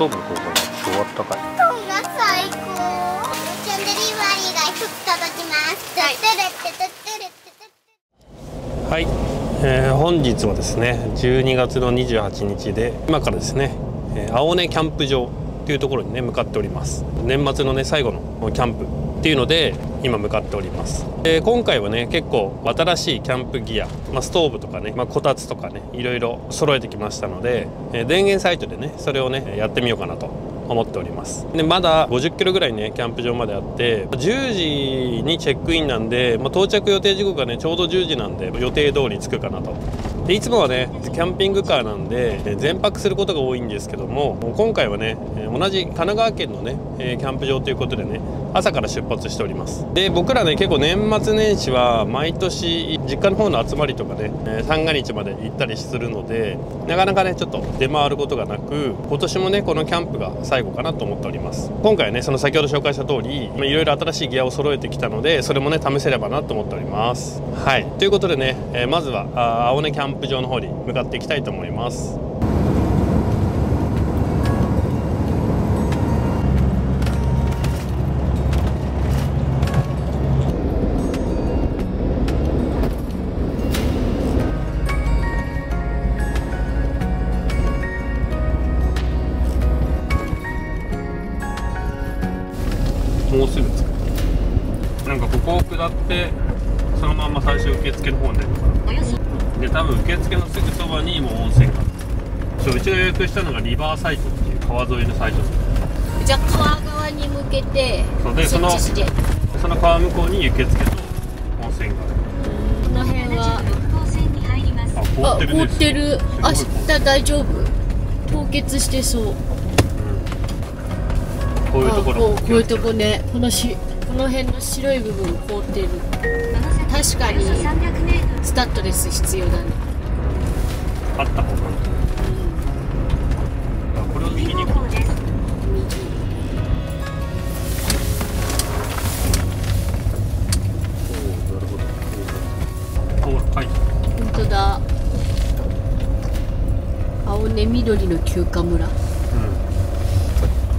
そうかそうか、終わったかい。布団が最高。キャンデリーバリーが一つ届きます。はい、本日はですね、12月の28日で、今からですね、青根キャンプ場というところにね向かっております。年末のね最後のキャンプっていうので今向かっております。今回はね結構新しいキャンプギア、ストーブとかね、こたつとかねいろいろ揃えてきましたので、電源サイトでねそれをねやってみようかなと思っております。でまだ50キロぐらいねキャンプ場まであって、10時にチェックインなんで、到着予定時刻がねちょうど10時なんで予定通り着くかなと。でいつもはねキャンピングカーなんで全泊することが多いんですけども、今回はね同じ神奈川県のねキャンプ場ということでね朝から出発しております。で僕らね結構年末年始は毎年実家の方の集まりとかね三が日まで行ったりするので、なかなかねちょっと出回ることがなく、今年もねこのキャンプが最後かなと思っております。今回はねその先ほど紹介した通りいろいろ新しいギアを揃えてきたので、それもね試せればなと思っております。はい、ということでね、まずは青根キャンプ場の方に向かっていきたいと思います。もうすぐ着く。なんかここを下ってそのまま最初受付の方に出るからで、多分受付のすぐそばにもう温泉がある。うちが予約したのがリバーサイトっていう川沿いのサイトです。じゃあ川側に向けてその川向こうに受付と温泉がある。この辺はあ、凍ってる。明日大丈夫？凍結してそう。こういうところ、こういうとこね、この辺の白い部分凍ってる。確かにスタッドレス必要だね。あった方がいい。これを右に行こう。おお、なるほど。おお、はい。本当だ。青根緑の休暇村。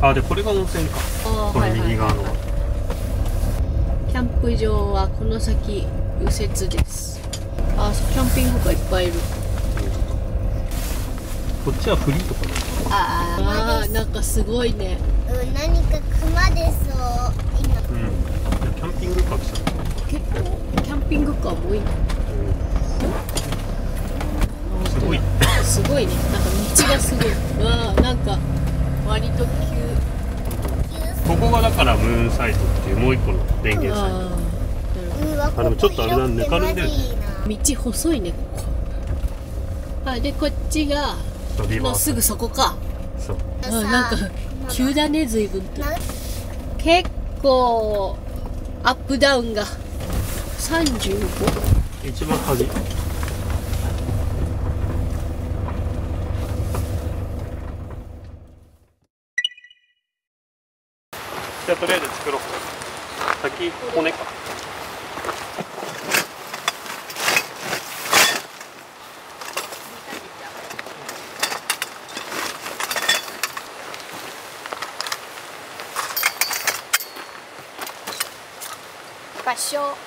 あ、でこれが温泉か。この右側のキャンプ場はこの先右折です。あ、キャンピングカーいっぱいいる。こっちはフリーとかね。ああ、なんかすごいね。何か熊出そう。キャンピングカー来ちゃった。結構キャンピングカー多いね。すごいすごいね。なんか道がすごいわ。なんか割と急。ここがだからムーンサイトっていうもう一個の電源サイト。あ、でもちょっとあれだ、ぬかるんでる。道細いね、ここ。あ、でこっちがもうすぐそこか。そう。なんか急だね、随分と。結構アップダウンが35。一番端。とりあえず作ろう。先骨か。場所。こ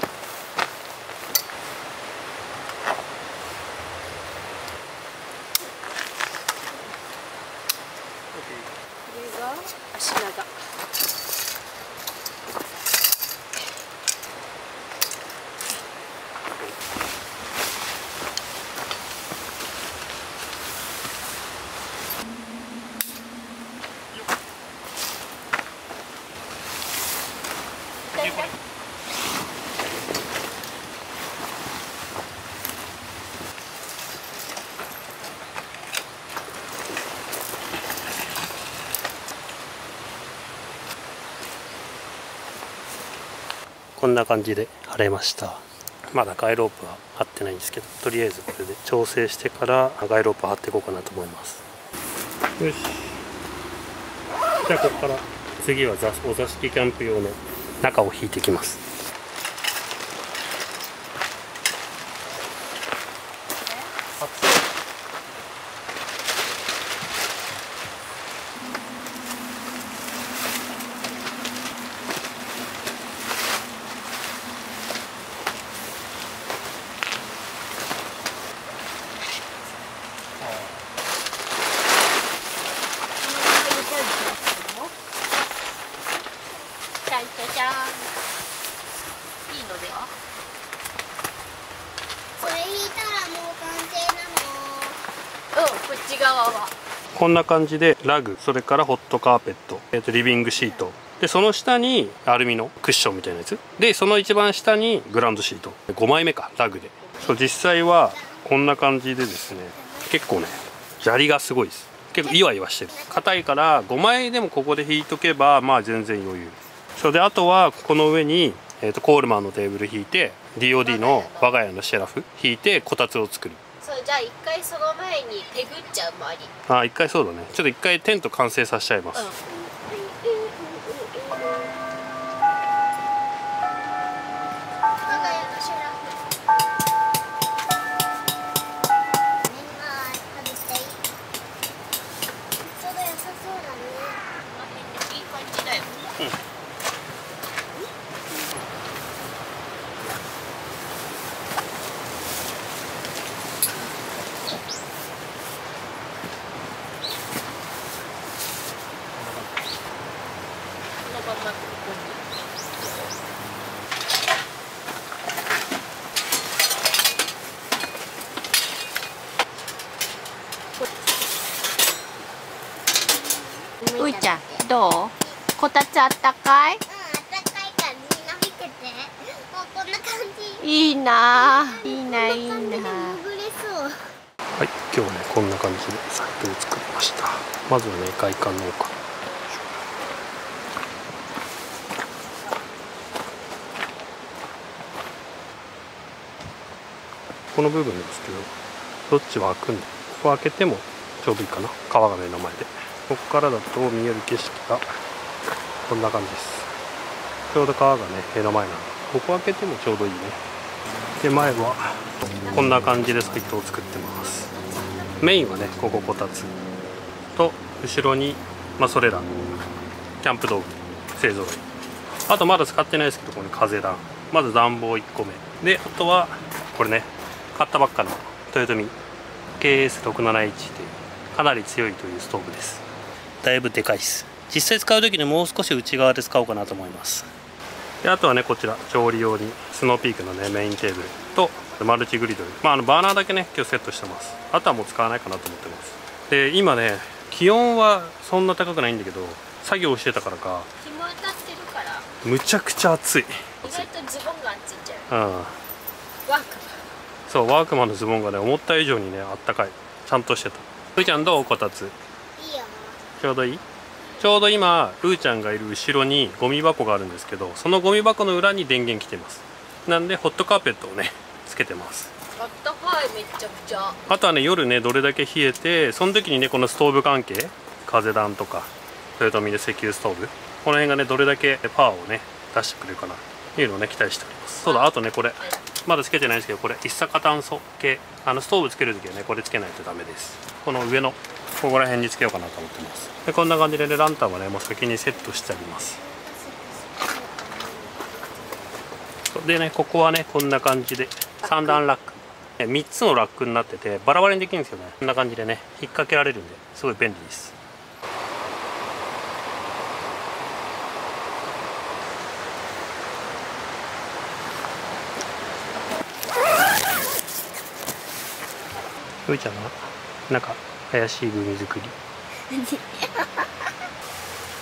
れが足長。こんな感じで貼れました。まだガイロープは貼ってないんですけど、とりあえずこれで調整してからガイロープ貼っていこうかなと思います。よし、じゃあここから次はお座敷キャンプ用の中を引いていきます。のでは。これ引いたらもう完成なの。うん、こっち側はこんな感じでラグ、それからホットカーペット、リビングシートで、その下にアルミのクッションみたいなやつで、その一番下にグラウンドシート、5枚目かラグで。そう、実際はこんな感じでですね、結構ね砂利がすごいです。結構イワイワしてる、硬いから5枚でもここで引いとけばまあ全然余裕。それであとはこの上に、コールマンのテーブル引いて DOD の我が家のシェラフ引いてこたつを作る。そう、じゃあ一回その前にペグっちゃうもあり。ああ、一回そうだね。ちょっと一回テント完成させちゃいます、うん。ういちゃん、どう？こたつあったかい？うん、あったかいからみんな見てて。もうこんな感じ。いいな、いいな、いいな。はい、今日ねこんな感じでサイトを作りました。まずはね外観農家。この部分ですけど、どっちは開くんで、ここ開けてもちょうどいいかな。川が目の前で。ここからだと見える景色がこんな感じです。ちょうど川がね目の前なので、ここ開けてもちょうどいいね。で、前はこんな感じでサイトを作ってます。メインはねこここたつと後ろに、まあ、それらキャンプ道具製造類、あとまだ使ってないですけどこれ風段、まず暖房1個目で、あとはこれね買ったばっかの豊臣 KS671 というかなり強いというストーブです。だいぶでかいです。実際使う時にもう少し内側で使おうかなと思います。で、あとはねこちら調理用にスノーピークのねメインテーブルとマルチグリドル、まあ、バーナーだけね今日セットしてます。あとはもう使わないかなと思ってます。で、今ね気温はそんな高くないんだけど、作業してたからか日も当たってるからむちゃくちゃ暑い。意外とズボンが熱いんじゃん。うん、そう、ワークマンのズボンがね思った以上にねあったかい。ちゃんとしてた。うーちゃんどう？こたつちょうどいい？ちょうど今うーちゃんがいる後ろにゴミ箱があるんですけど、そのゴミ箱の裏に電源来てます。なんでホットカーペットをねつけてます。あったかい、めっちゃくちゃ。あとはね夜ねどれだけ冷えて、その時にねこのストーブ関係、風段とか豊臣で石油ストーブ、この辺がねどれだけパワーをね出してくれるかなっていうのをね期待しております。そうだ、あとねこれまだつけてないんですけど、これ一酸化炭素系、ストーブつけるときはねこれつけないとダメです。この上のここら辺につけようかなと思ってます。で、こんな感じでねランタンはねもう先にセットしてあります。でね、ここはねこんな感じで3段ラック、3つのラックになっててバラバラにできるんですよね。こんな感じでね引っ掛けられるんですごい便利です。ういちゃんはなんか怪しいグミ作り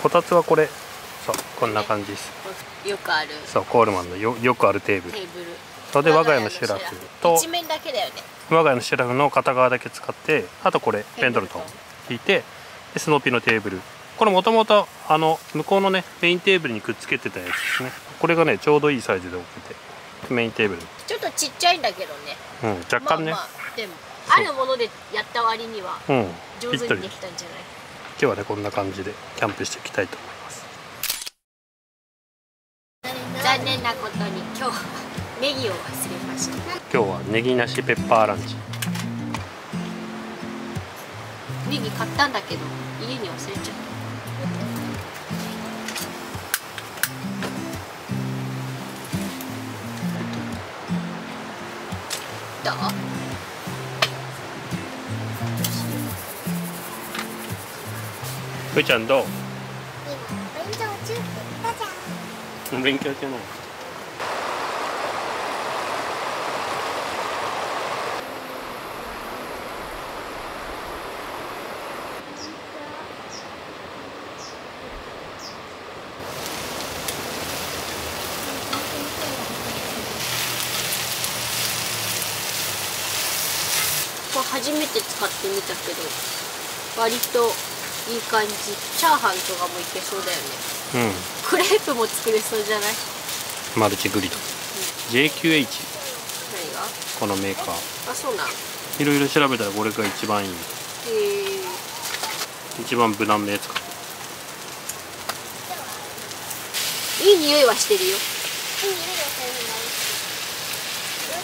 こたつはこれ、そうこんな感じです。よくある、そうコールマンの よくあるテーブルそれで我が家のシェラフと一面だけだよね。我が家のシェラフの片側だけ使って、あとこれペンドルトン引いて、でスノーピーのテーブル、これもともと向こうのねメインテーブルにくっつけてたやつですね。これがねちょうどいいサイズで置けて、メインテーブルちょっとちっちゃいんだけどね、うん、若干ね、まあまあ、でもあるものでやった割には上手にできたんじゃない？今日はねこんな感じでキャンプしていきたいと思います。残念なことに今日はネギを忘れました。今日はネギなしペッパーランチ。ネギ買ったんだけど家に忘れちゃった。どう？ういちゃんどう？今勉強中って言ったじゃん。勉強中なの。初めて使ってみたけど割といい感じ。チャーハンとかもいけそうだよね。うん、クレープも作れそうじゃない？マルチグリド、うん、JQH 何がこのメーカー。あ、そうなん。いろいろ調べたらこれが一番いい。へえ、一番無難なやつか。いい匂いはしてるよ。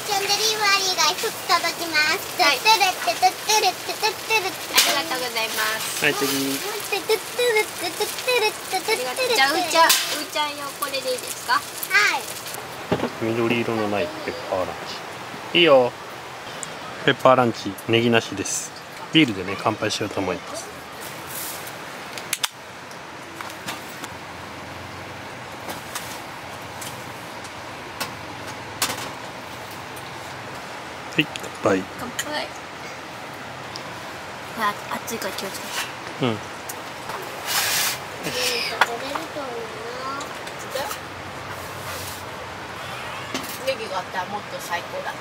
チャンデリーワリーが1つ届きます。はい、トゥルッテトゥルッテトゥルッテ。ありがとうございます。はい、次。トゥルッテトゥルッテトゥルッテ。じゃあ、うーちゃん用これでいいですか？はい。緑色のないペッパーランチ。いいよ。ペッパーランチ、ネギなしです。ビールでね、乾杯しようと思います。はい、乾杯。乾杯。いや、熱いから気をつけて。うん。取れると思うな。ネギがあったらもっと最高だ。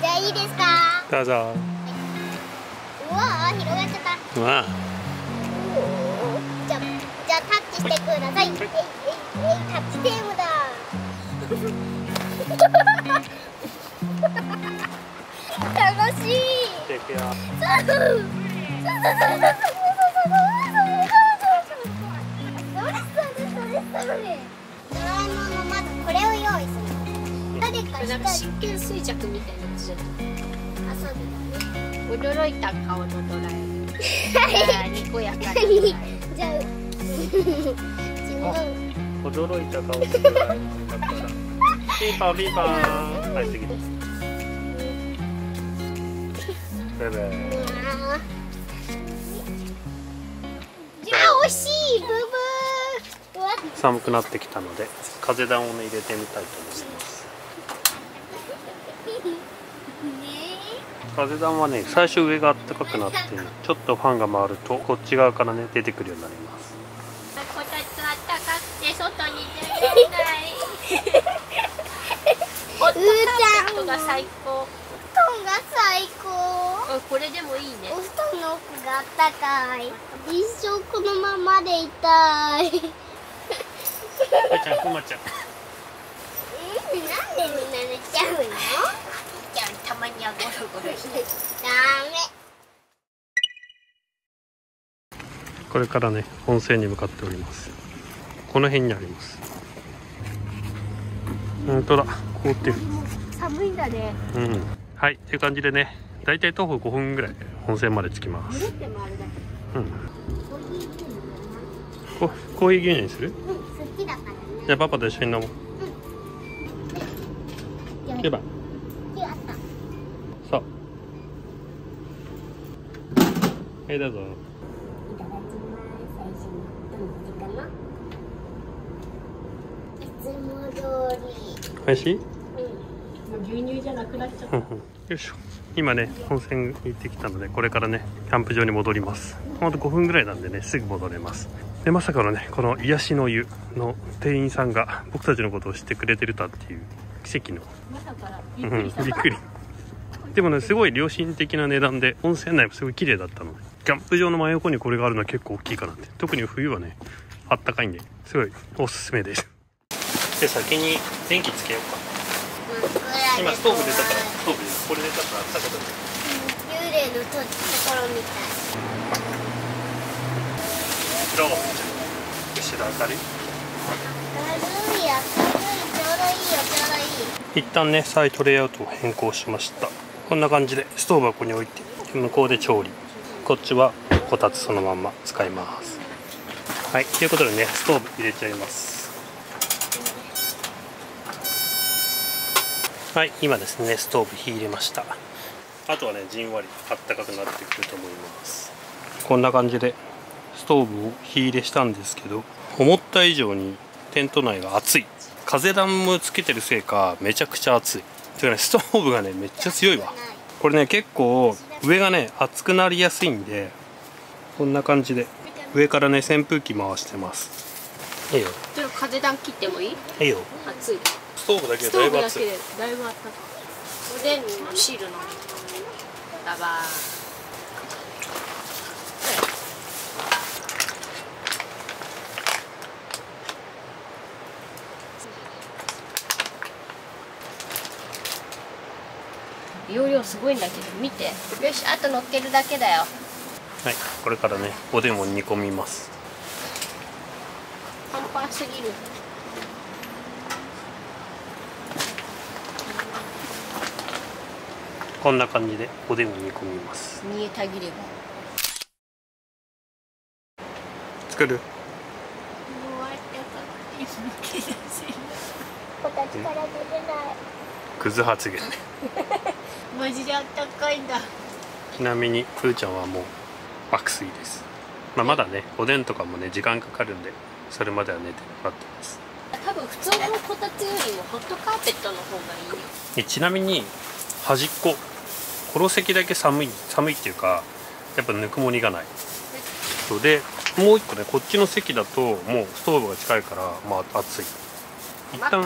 じゃあいいですか。どうぞ。はい、うわー、広がっちゃった。うわー。じゃあタッチしてください。タッチテーマだ。楽しい。なんか真剣衰弱みたいなやつじゃない？あ、そうだね。驚いた顔のドラえもん。にこやかに。じゃあ、驚いた顔のドラえもんだったら。ピーパーピーパー。はい、次です。バイバイ。じゃあ、惜しい、ブブー。寒くなってきたので、風団をね、入れてみたいと思います。風団はね、最初上が暖かくなって、ちょっとファンが回ると、こっち側からね、出てくるようになります。こたつあったかくて、外に出れない。うーちゃん、布団が最高。これでもいいね。お布団の奥があったかい。一生このままでいたい。うーちゃん、くまちゃん。なんでみんな寝ちゃうの？うーちゃん、たまにはゴロゴロして。ダメ。これからね、本線に向かっております。この辺にあります。本当だ。凍ってる。寒いんだね。うん。はい、という感じでね、だいたい徒歩5分ぐらいで本線まで着きます。うん。コーヒー牛乳にする？うん、好きだからね。じゃあパパと一緒に飲もう。うん。行けば。そう。はい、どうぞ。美味しい？うん、牛乳じゃなくなっちゃった。よいしょ。今ね、本線行ってきたので、これからね、キャンプ場に戻ります。あと5分ぐらいなんでね、すぐ戻れます。で、まさかのね、この癒しの湯の店員さんが僕たちのことを知ってくれてるたっていう奇跡の。まさかびっくりした。びっくり。でもね、すごい良心的な値段で、温泉内もすごい綺麗だったので、キャンプ場の真横にこれがあるのは結構大きいかなって。特に冬はね、あったかいんで、すごいおすすめです。で、先に電気つけようか。今ストーブ出たから、ストーブこれ出たからあったかくなる。幽霊のところみたい。どう？後ろ明るい？明るい、ちょうどいいよ、ちょうどいい。一旦ね、サイトレイアウトを変更しました。こんな感じでストーブはここに置いて、向こうで調理。こっちはこたつそのまんま使います。はい、ということでね、ストーブ入れちゃいます。はい、今ですね、ストーブ火入れました。あとはね、じんわりあったかくなってくると思います。こんな感じでストーブを火入れしたんですけど、思った以上にテント内が暑い。風暖もつけてるせいか、めちゃくちゃ暑い。というかね、ストーブがね、めっちゃ強いわ。これね、結構上がね、熱くなりやすいんで、こんな感じで上からね、扇風機回してます。いいよ。ちょっと風暖切ってもいい？いいよ。暑い。ストーブだけでだいぶ暑い。デニの汁のラバー。容量すごいんだけど、見て。よし、あと乗っけるだけだよ。はい、これからね、おでんを煮込みます。パンパンすぎる。こんな感じでおでんを煮込みます。煮えたぎれば。作る。形から出れない。クズ発言ね。マジであったかいんだ。ちなみにふーちゃんはもう爆睡です。まあ、まだねおでんとかもね時間かかるんで、それまでは寝て待ってます。多分普通のこたつよりもホットカーペットの方がいいよ。でちなみに端っここの席だけ寒いっていうか、やっぱぬくもりがないで、もう一個ねこっちの席だともうストーブが近いから、まあ暑い。一旦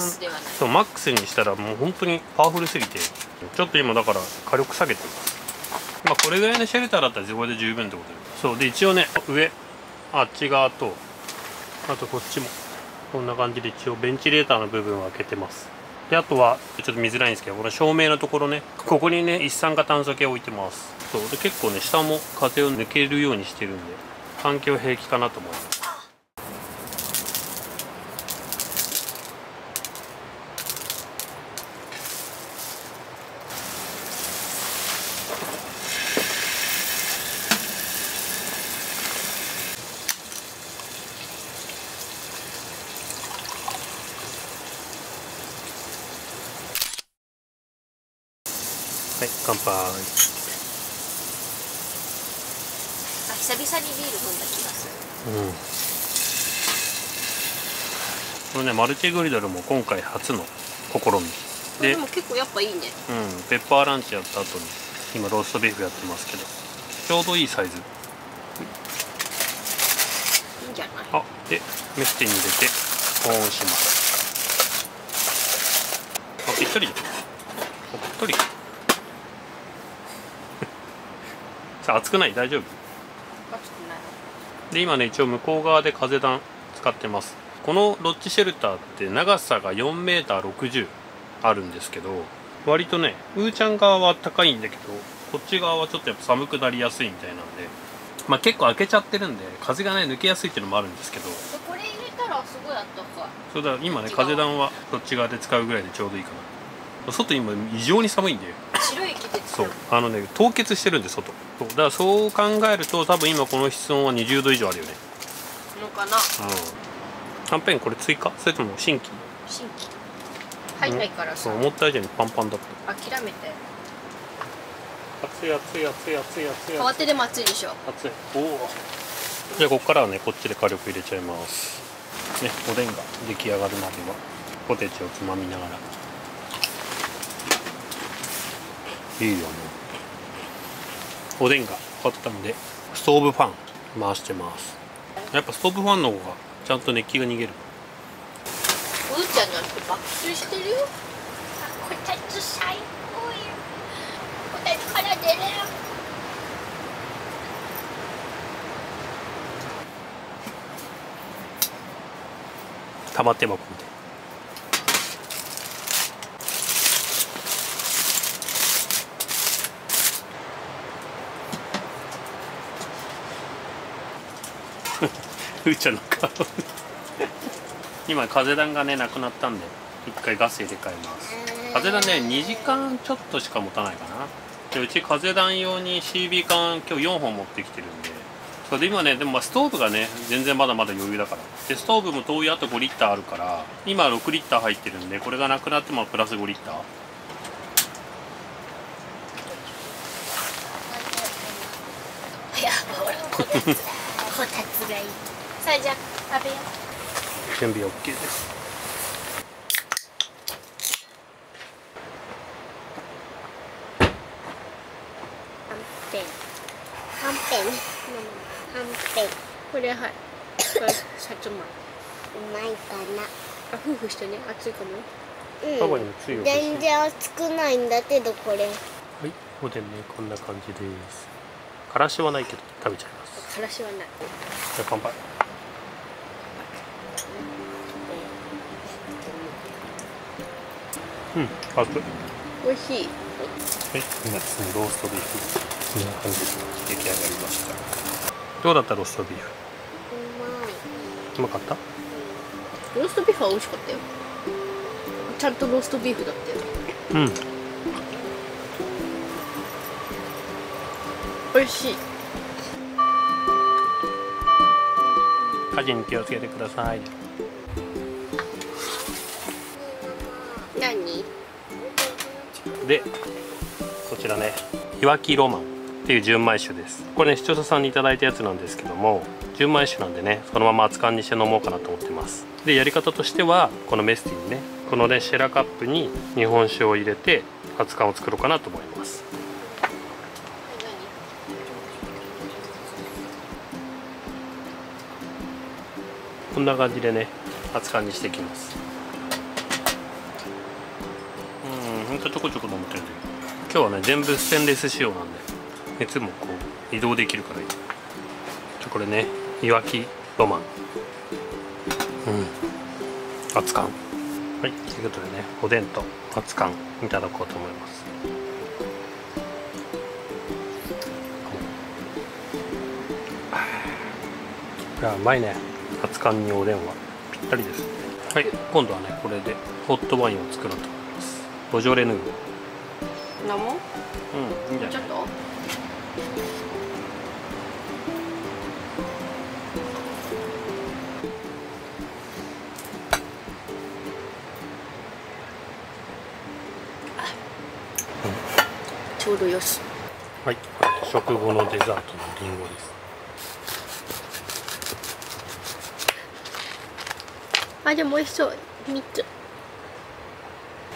そうマックスにしたらもう本当にパワフルすぎて、ちょっと今だから火力下げてます。まあこれぐらいのシェルターだったらこれで十分ってことで、そうで一応ね上あっち側とあとこっちもこんな感じで一応ベンチレーターの部分を開けてます。であとはちょっと見づらいんですけど、この照明のところね、ここにね一酸化炭素系置いてます。そうで結構ね下も風を抜けるようにしてるんで環境平気かなと思います。はい、乾杯。あ、久々にビール飲んだ気がする。うん。これね、マルチグリドルも今回初の試み。でも結構やっぱいいね。うん、ペッパーランチやった後に、今ローストビーフやってますけど、ちょうどいいサイズ。いいんじゃない。あ、で、メスティに入れて、保温します。あ、ぴったり。お、ぴったり。さあ熱くない？大丈夫？熱くない。で今ね一応向こう側で風段使ってます。このロッジシェルターって長さが 4m60 あるんですけど、割とねうーちゃん側は高いんだけど、こっち側はちょっとやっぱ寒くなりやすいみたいなんで、まあ結構開けちゃってるんで風がね抜けやすいっていうのもあるんですけど、これ入れたらすごいあったかい。そうだ、今ね風段はこっち側で使うぐらいでちょうどいいかな。外今異常に寒いんで白いそうあのね凍結してるんで外。そうだからそう考えると多分今この室温は20度以上あるよねのかな。うん、はんぺんこれ追加それとも新規？新規入んないからさ、思った以上にパンパンだった。諦めて。熱い熱い熱い熱い熱い。慌てでも熱いでしょ。熱い。おお。じゃあここからはねこっちで火力入れちゃいますね。おでんが出来上がるまではポテチをつまみながら。いいよね。おでんが終わったんでストーブファン回してます。やっぱストーブファンの方がちゃんと熱気が逃げる。うーちゃんなんて爆睡してるよ。こたつ最高よ。こたつから出れる。玉手箱みたいな。ふーちゃんの顔今風段がねなくなったんで一回ガス入れ替えます。風段ね2時間ちょっとしか持たないかな。でうち風段用に CB 缶今日4本持ってきてるんで、それで今ねでもまあストーブがね全然まだまだ余裕だから。でストーブも灯油あと5リッターあるから今6リッター入ってるんで、これがなくなってもプラス5リッター。いや俺もこたつがいい。さあじゃあ食べよう。準備 OK です。はんぺんこれはいさつまい。うまいかな。あ、夫婦してね熱いかも。カバにもついてる。全然熱くないんだけどこれ。はい、おでんねこんな感じです。からしはないけど食べちゃいます。からしはない。じゃあ乾杯。うん、熱い。美味しい。はい、今ですねローストビーフこんな感じで出来上がりました。どうだったローストビーフ？うまい。うまかった？うん、ローストビーフは美味しかったよ。ちゃんとローストビーフだったよ。うん。美味しい。火事に気をつけてください。何？で、こちらね、いわきロマンっていう純米酒です。これね視聴者さんにいただいたやつなんですけども、純米酒なんでね、そのまま熱燗にして飲もうかなと思ってます。で、やり方としてはこのメスティにね。このねシェラカップに日本酒を入れて熱燗を作ろうかなと思います。こんな感じでね熱燗にしていきます。ほんとちょこちょこ飲むという。今日はね全部ステンレス仕様なんで熱もこう移動できるからいい。これねいわきロマン、熱燗。はい、ということでね、おでんと熱燗いただこうと思います。いや、うまいね。熱燗におでんはぴったりですね。はい、今度はね、これでホットワインを作ろうと思います。ボジョレ・ヌーボ。飲もう？うん、いいんじゃない？ちょっと。ちょうどよし。はい、食後のデザートのりんごです。あ、でも美味しそう、三つ。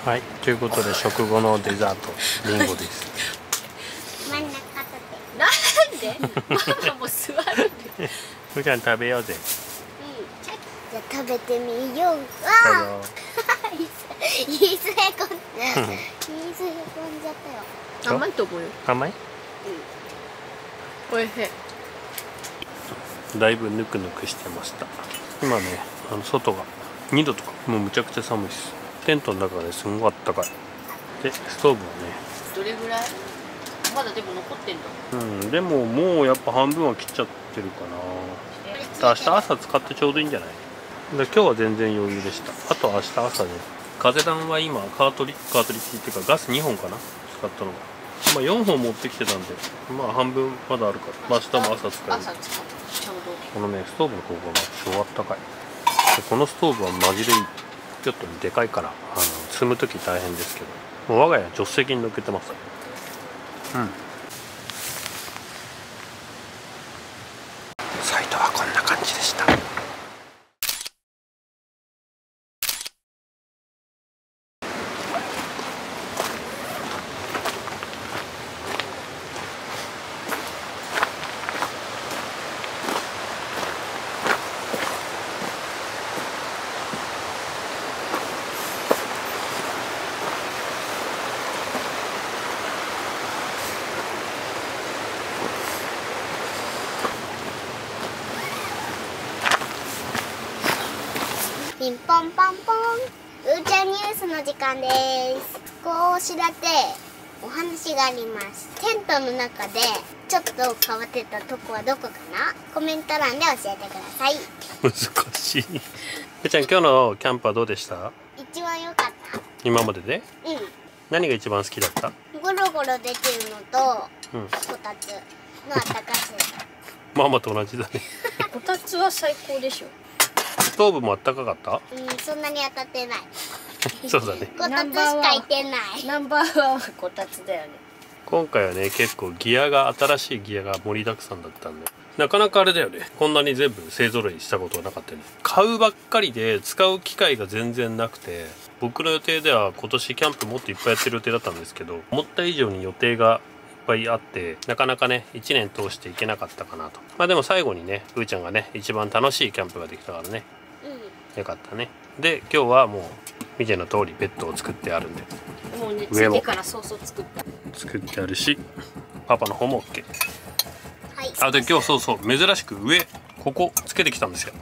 はい、ということで、食後のデザート、りんごです。真ん中立てて。なんで？ママも座る。ふーちゃん食べようぜ。じゃあ食べてみよう。わー。いいすね、こん。水へこんじゃったよ。甘いと思うよ。甘い？うん。おいしい。だいぶぬくぬくしてました。今ね、外が2度とか、もうむちゃくちゃ寒いです。テントの中がね、すごいあったかい。で、ストーブはね。どれぐらい？まだでも残ってんだ。うん、でももうやっぱ半分は切っちゃってるかな。明日朝使ってちょうどいいんじゃない？今日は全然余裕でした。あと明日朝ね。風弾は今カートリッジっていうかガス2本かな使ったのが、まあ、4本持ってきてたんで、まあ半分まだあるから、まあ、明日も朝使える。このねストーブの方が超あったかいで、このストーブはマジでいい。ちょっとでかいから積む時大変ですけど、もう我が家助手席に乗っけてます。サイトはこんな感じでした。ピンポンパンポン、うーちゃんニュースの時間です。こうだてお話があります。テントの中でちょっと変わってたとこはどこかな、コメント欄で教えてください。難しい。うーちゃん今日のキャンプはどうでした？一番良かった。今までで？何が一番好きだった？ゴロゴロ出てるのと、こたつのあったかさ。ママと同じだね。こたつは最高でしょ。ストーブもあったかかった？そんなに当たってない。そうだね。こたつしかいてない。ナンバーワンはこたつだよね。今回はね、結構ギアが新しいギアが盛りだくさんだったんで、なかなかあれだよね。こんなに全部勢ぞろいしたことはなかったよね。買うばっかりで使う機会が全然なくて、僕の予定では今年キャンプもっといっぱいやってる予定だったんですけど、思った以上に予定がいっぱいあってなかなかね1年通していけなかったかなと。まあでも最後にねうーちゃんがね一番楽しいキャンプができたからね、よかったね。で今日はもう見ての通りベッドを作ってあるんで、もうね、上も次からそうそう作ってあるし、パパの方も OK。 はい、あで今日そうそう珍しく上ここつけてきたんですよ。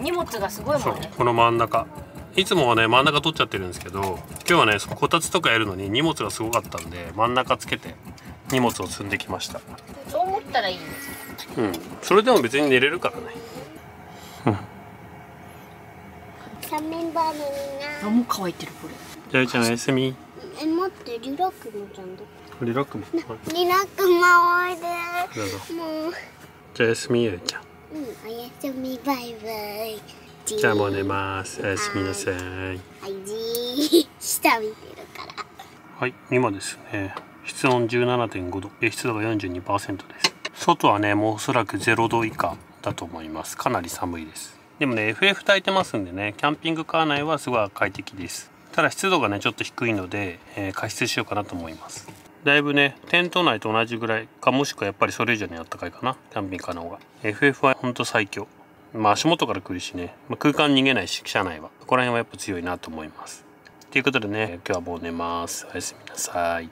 荷物がすごいもんね。この真ん中、いつもはね真ん中取っちゃってるんですけど、今日はねこたつとかやるのに荷物がすごかったんで真ん中つけて荷物を積んできました。そう思ったらいいんですよ。うん、それでも別に寝れるからね。三メンバーのみんな。あ、もう乾いてるこれ。じゃあちゃんおやすみ。え、待って、リラックマちゃんどこ？リラックマ。リラックマおいで。もう。じゃあおやすみゆうちゃん。うん、おやすみバイバイ。じゃあもう寝ます。おやすみなさい。はい、下見てるから。はい、今ですね。室温 17.5 度、湿度が 42% です。外はね、もうおそらく0度以下だと思います。かなり寒いです。でもね、FF 焚いてますんでね、キャンピングカー内はすごい快適です。ただ湿度がね、ちょっと低いので、加湿しようかなと思います。だいぶね、テント内と同じぐらいか、もしくはやっぱりそれ以上にあったかいかな、キャンピングカーの方が。FF はほんと最強。まあ足元から来るしね、まあ、空間逃げないし、車内は。そこら辺はやっぱ強いなと思います。ということでね、今日はもう寝ます。おやすみなさい。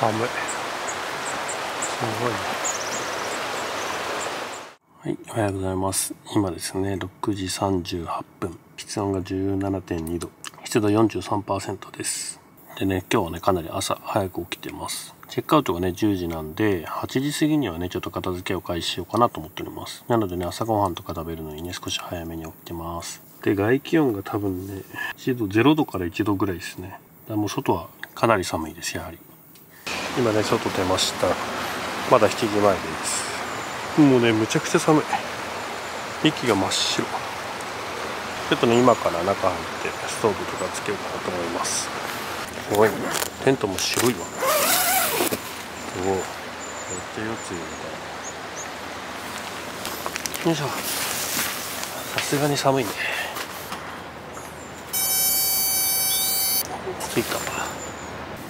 寒い。すごいね。はい、おはようございます。今ですね、6時38分。室温が 17.2 度。湿度 43% です。でね、今日はね、かなり朝早く起きてます。チェックアウトがね、10時なんで、8時過ぎにはね、ちょっと片付けを開始しようかなと思っております。なのでね、朝ごはんとか食べるのにね、少し早めに起きてます。で、外気温が多分ね、0度から1度ぐらいですね。もう外はかなり寒いです、やはり。今ね、外出ました。まだ7時前です。もうね、むちゃくちゃ寒い。息が真っ白。ちょっとね、今から中入ってストーブとかつけようかなと思います。すごいね。テントも白いわ。おぉ。めっちゃ夜強いみたいな。よいしょ。さすがに寒いね。着いた。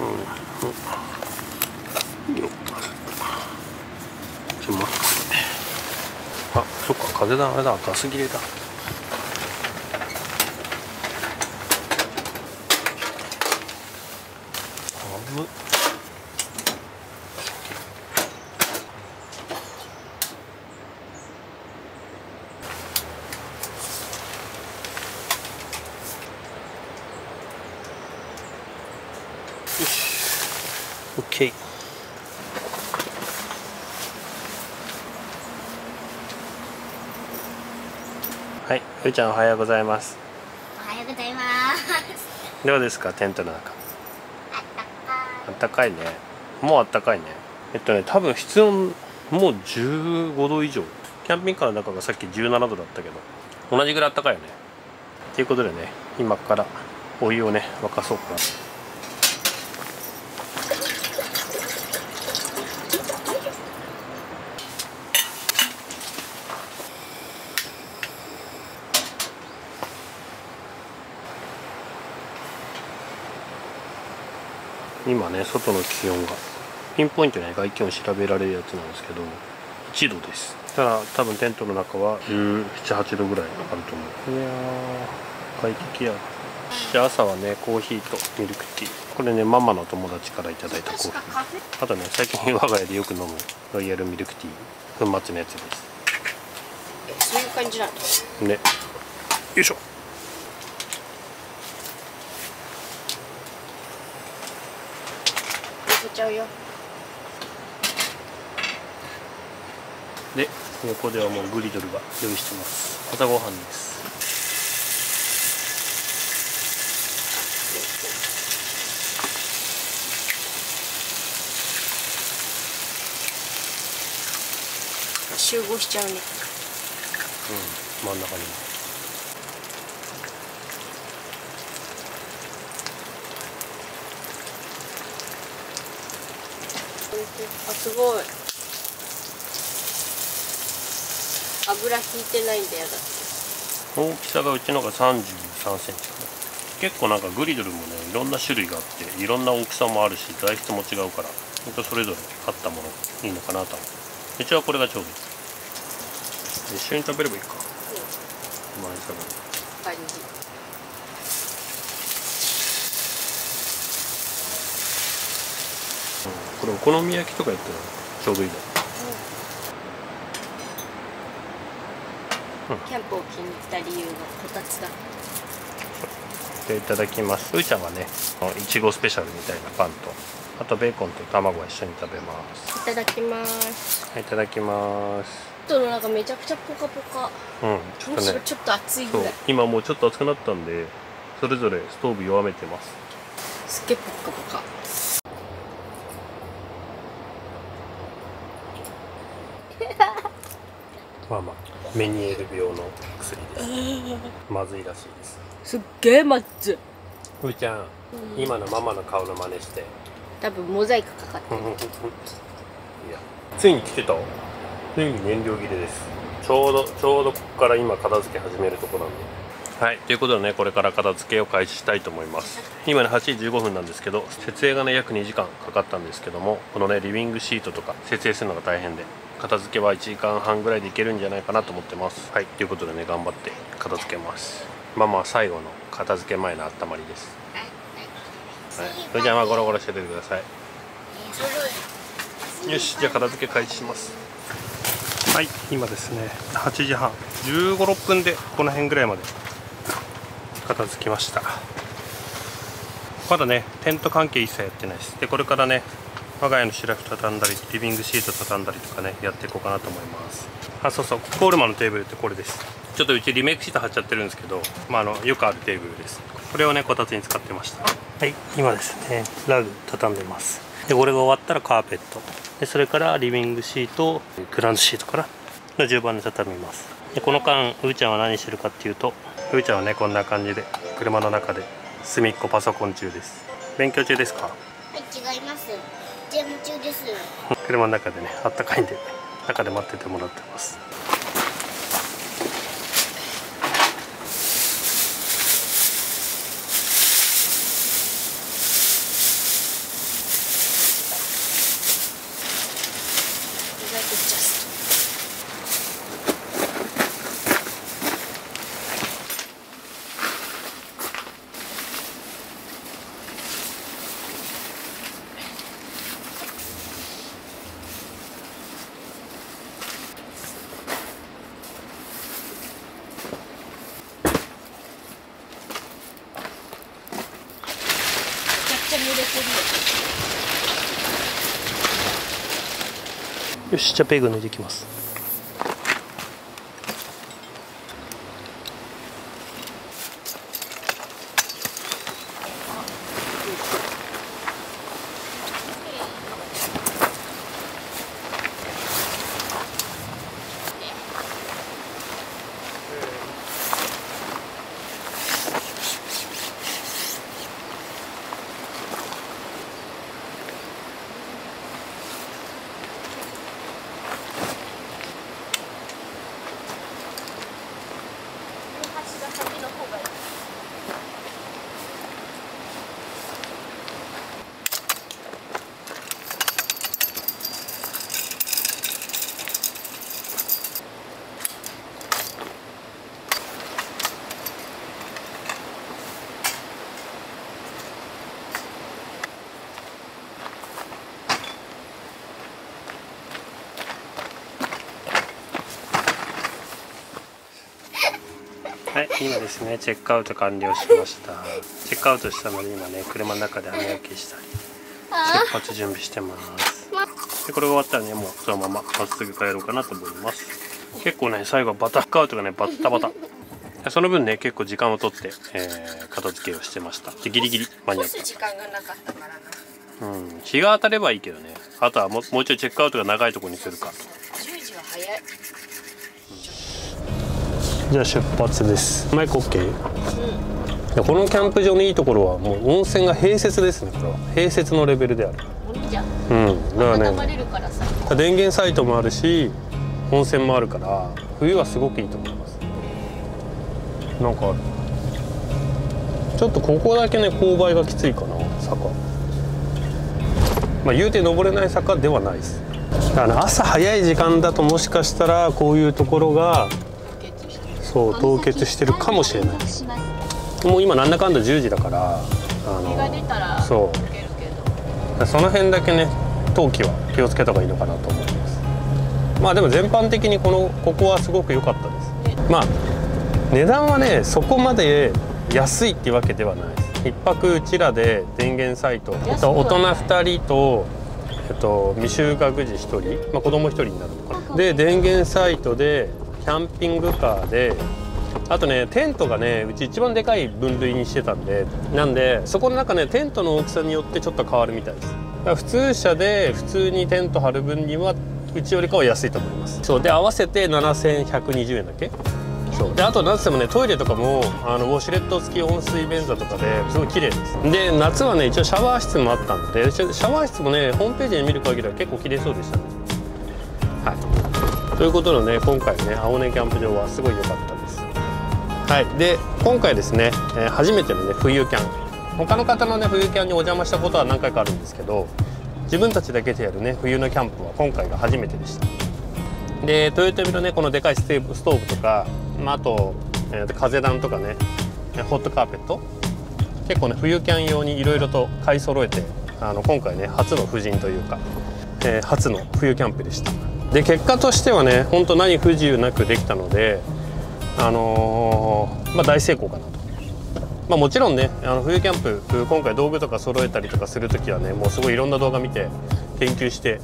うん。よっ。あ、そっか、風だ、あれだ、ガス切れだ。寒っ。よし、オッケー。はい、ゆうちゃんおはようございます。おはようございます。どうですか、テントの中。あったかい。あったかいね。もうあったかいね。多分室温もう15度以上。キャンピングカーの中がさっき17度だったけど、同じぐらいあったかいよね。ということでね、今からお湯をね、沸かそうかな。今ね、外の気温がピンポイントで、ね、外気温調べられるやつなんですけど1度です。ただ多分テントの中は17、8度ぐらいあると思う。いやー快適や。で朝はねコーヒーとミルクティー、これねママの友達からいただいたコーヒー。あとね最近我が家でよく飲むロイヤルミルクティー粉末のやつです。そういう感じなんですね。よいしょ。で、横ではもうグリドルが用意してます。朝ごはんです。集合しちゃうね。うん、真ん中にもあ、すごい。油引いてないんだよ。だって大きさがうちのが33センチかな。結構なんかグリドルもねいろんな種類があっていろんな大きさもあるし材質も違うから、ほんとそれぞれあったものいいのかなと。うちはこれがちょうどいい。一緒に食べればいいか。マリサも。はい。これお好み焼きとかやったらちょうどいいだ。うん。キャンプを気に入った理由がこたつだ。でいただきます。うーちゃんはね、いちごスペシャルみたいなパンと、あとベーコンと卵は一緒に食べます。いただきます。はい、いただきます。ちょっとなんかめちゃくちゃポカポカ。うん、ちょっとね、ちょっと暑いぐらい。今もうちょっと暑くなったんで、それぞれストーブ弱めてます。すっげえポカポカ。まあまあ、メニエール病の薬です。まずいらしいです。すっげえまずい。ふーちゃん、今のママの顔の真似して。多分モザイクかかってる。いや、ついに来てた。ついに燃料切れです。ちょうどここから今片付け始めるところなんで。はい、ということでね、これから片付けを開始したいと思います。今ね8時15分なんですけど、設営がね約2時間かかったんですけども、このねリビングシートとか設営するのが大変で、片付けは1時間半ぐらいでいけるんじゃないかなと思ってます。はい、ということでね、頑張って片付けます。ママは最後の片付け前のあったまりです。はい、それじゃあまあゴロゴロしててください。よし、じゃあ片付け開始します。はい、今ですね8時半、15、6分でこの辺ぐらいまで片付きました。まだねテント関係一切やってないです。でこれからね我が家のシラフ畳んだりリビングシート畳んだりとかねやっていこうかなと思います。あ、そうそう、コールマンのテーブルってこれです。ちょっとうちリメイクシート貼っちゃってるんですけど、まあ、よくあるテーブルです。これをねこたつに使ってました。はい、今ですねラグ畳んでます。でこれが終わったらカーペットで、それからリビングシート、グランドシートからの順番で畳みます。でこの間うーちゃんは何してるかっていうと、うーちゃんはねこんな感じで車の中で隅っこパソコン中です。勉強中ですか？はい、違います、ゲーム中です。車の中でねあったかいんで中で待っててもらってます。よし、じゃあペグ抜いていきます。はい、今ですねチェックアウト完了しました。チェックアウトしたので今ね車の中で雨焼けしたり出発準備してます。でこれが終わったらねもうそのまままっすぐ帰ろうかなと思います。結構ね最後はバタックアウトがねバッタバタ、その分ね結構時間をとって、片付けをしてました。でギリギリ間に合った。時間がなかったからな。うん、日が当たればいいけどね。あとはもうちょいチェックアウトが長いところにするか。10時は早い。じゃあ出発です。マイク OK、うん、このキャンプ場のいいところはもう温泉が併設ですね。これは併設のレベルである。鬼じゃん。うん、だからね電源サイトもあるし温泉もあるから冬はすごくいいと思います。なんかある。ちょっとここだけね勾配がきついかな、坂。まあ言うて登れない坂ではないです。朝早い時間だともしかしたらこういうところがそう凍結してるかもしれないです。もう今なんだかんだ10時だから、そうその辺だけね冬季は気をつけた方がいいのかなと思います。まあでも全般的にここはすごく良かったです。まあ値段はねそこまで安いっていうわけではないです。1泊うちらで電源サイト、大人2人と、未就学児1人、まあ、子供1人になるのかなで電源サイトでキャンピングカーで、あとねテントがねうち一番でかい分類にしてたんで、なんでそこの中ねテントの大きさによってちょっと変わるみたいです。だから普通車で普通にテント張る分にはうちよりかは安いと思います。そうで合わせて7120円だっけ。そうであとなんつってもねトイレとかもウォシュレット付き温水便座とかですごい綺麗です。で夏はね一応シャワー室もあったのでシャワー室もねホームページで見る限りは結構綺麗そうでしたね。はいということでね今回ね青根キャンプ場はすごい良かったです。はいで今回ですね初めてのね冬キャン、他の方のね冬キャンにお邪魔したことは何回かあるんですけど、自分たちだけでやるね冬のキャンプは今回が初めてでした。で豊臣のねこのでかいストーブとか、まあ、あと、風団とかねホットカーペット、結構ね冬キャン用にいろいろと買い揃えて今回ね初の婦人というか、初の冬キャンプでした。で結果としてはねほんと何不自由なくできたのでまあ、大成功かなと。まあ、もちろんね冬キャンプ今回道具とか揃えたりとかする時はねもうすごいいろんな動画見て研究して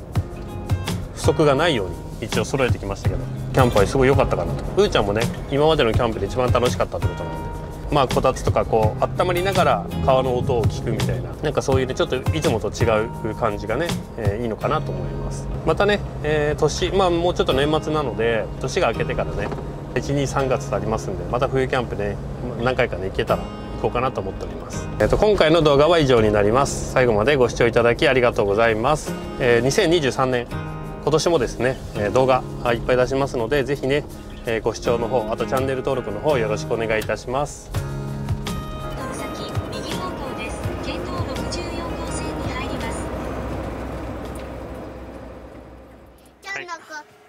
不足がないように一応揃えてきましたけど、キャンプはすごい良かったかなと。うーちゃんもね今までのキャンプで一番楽しかったってことなんで、まあこたつとかこう温まりながら川の音を聞くみたいな、なんかそういうねちょっといつもと違う感じがね、いいのかなと思います。またね、まあもうちょっと年末なので年が明けてからね1、2、3月とありますんで、また冬キャンプね何回かね行けたら行こうかなと思っております。今回の動画は以上になります。最後までご視聴いただきありがとうございます。2023年今年もですね動画いっぱい出しますので、是非ねご視聴の方、あとチャンネル登録の方よろしくお願いいたします。旅先右方向です。系統64号線に入ります。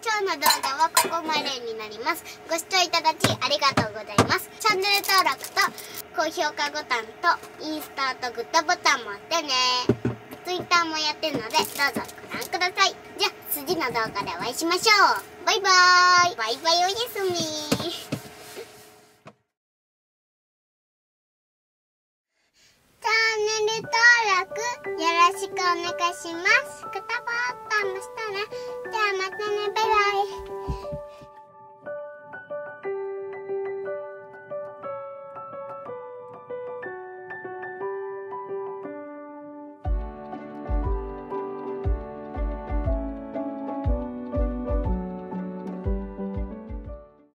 今日の動画はここまでになります。ご視聴いただきありがとうございます。チャンネル登録と高評価ボタンとインスタとグッドボタンもあってね。ツイッターもやってるのでどうぞご覧ください。じゃあ次の動画でお会いしましょう。バイバーイ。バイバイおやすみ。チャンネル登録よろしくお願いします。グッドボタンもしたら、じゃあまたね。バイバイ。